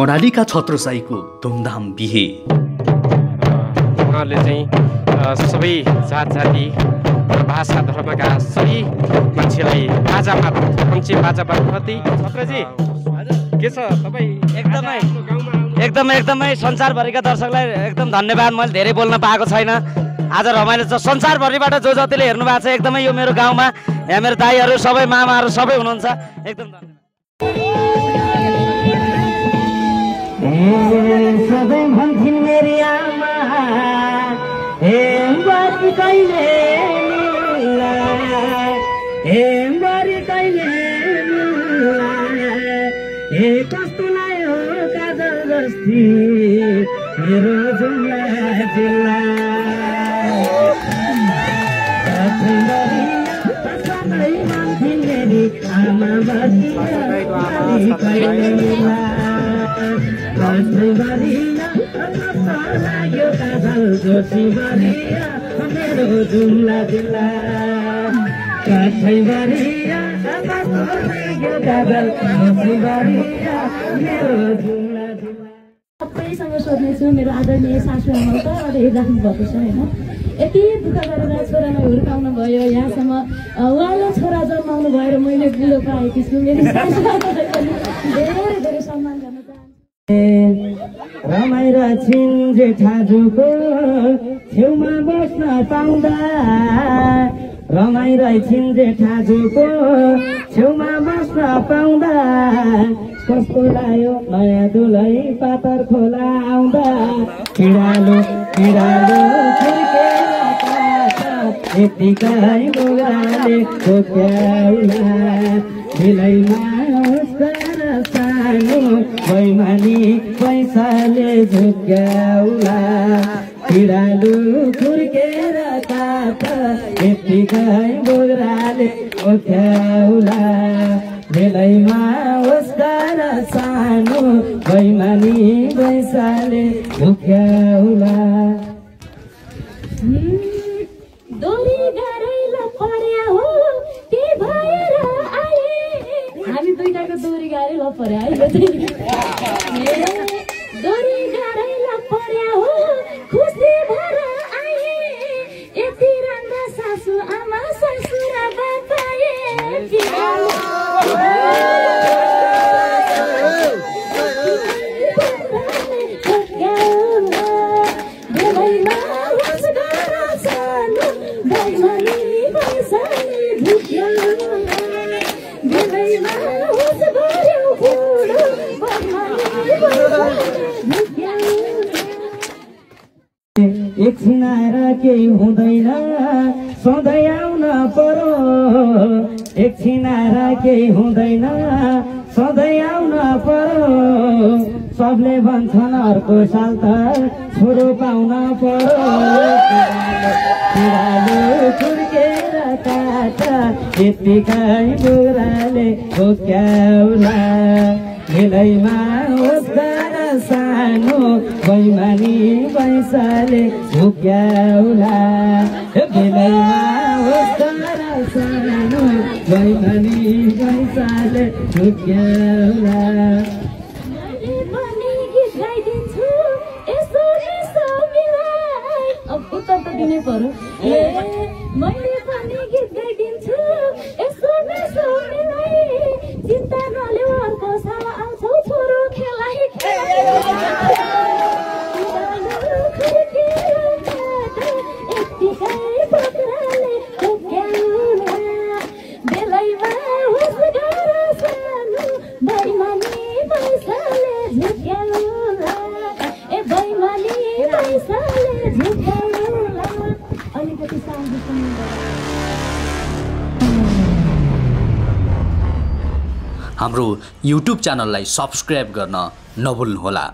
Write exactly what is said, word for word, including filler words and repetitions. कर्णाली का छत्रशाही को धूमधाम बिहे। उहाँले चाहिँ सबै जात जाति भाषा धर्मका सबै मान्छेलाई बाजा मात्र मान्छे बाजा प्रति छत्रजी के छ तपाई एकदमै एकदमै एकदमै संसारभरिका दर्शकलाई एकदम धन्यवाद। मैले धेरै बोल्न पाएको छैन आज, रमाइलो छ। संसारभरिबाट जो जतिले हेर्नु भएको छ एकदमै यो मेरो गाउँमा यहाँ मेरो दाइहरू सबै मामाहरू सबै हुनुहुन्छ, एकदम सबैसँग सोध्नेछु मेरो आदरणीय सासूआमा त हेरिराख्नु भएको छ हैन। यति दुःख गरेर छोरालाई हुर्काउनु भयो यहाँसम्म, उहाँले छोरा जन्माउनु भएर मैले बुढो पाएकी छु। मेरो सासूआमालाई पनि धेरै धेरै सम्मान गर्न चाहन्छु। रमाइरा छिन् जेठाजुको छेउमा बस्न पाउँदा, रमाइरा छिन् जेठाजुको छेउमा बस्न पाउँदा, कस्तो लाग्यो नयाँ दुलै पातर खोला आउँदा। किडालो किडालो खिर्केला कासा यतिकै मुगाले कोप्याउला, ढिलैमा उसर सानो बैमानी पैसाले झुक्याउला। किडालो खिर्केला कासा यतिकै मुगाले कोप्याउला, ढिलैमा सानो बैमानी पैसाले झुक्याउला। डोरी गाह्रैला पर्या हो के भएर आए, हामी दुईटाको डोरी गाह्रैला पर्या है। डोरी गाह्रैला पर्या हो खुसी भएर आए, यति राम्रा सासू आमा ससुरा बापाए। एकछिन आएर केही हुँदैन सधैँ आउन पर्यो, एकछिन आएर केही हुँदैन सधैँ आउन पर्यो। सबले भन्छन् अर्को साल त छोरो पाउन पर्यो। किराले खुर्केर काटा यतिकै बुढाले झोक्याउला, ढिलैमा सानो बैमानी पैसाले झुक्याउला। बेलैमा उसरा सानो बैमानी पैसाले झुक्याउला। अब उत्तर त दिनै पर्यो। ए मैले पनि गीत गाइदिन्छु यसो नसो मिलाई, चिन्ता नलेऊ अर्को साल आउँछौ छोरो खेलाइ। हाम्रो युट्युब च्यानललाई सब्स्क्राइब गर्न नभुल्नुहोला।